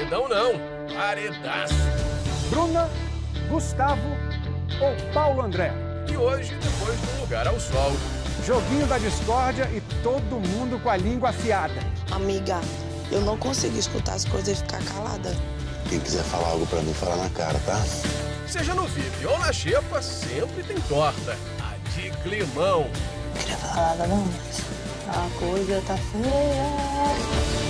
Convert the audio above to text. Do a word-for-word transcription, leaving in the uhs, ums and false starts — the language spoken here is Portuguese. Paredão não, paredaço. Bruna, Gustavo ou Paulo André? E hoje, depois do Lugar ao Sol. Joguinho da discórdia e todo mundo com a língua afiada. Amiga, eu não consigo escutar as coisas e ficar calada. Quem quiser falar algo pra mim, fala na cara, tá? Seja no V I P ou na xepa, sempre tem torta. A de climão. Não queria falar nada não, mas a coisa tá feia.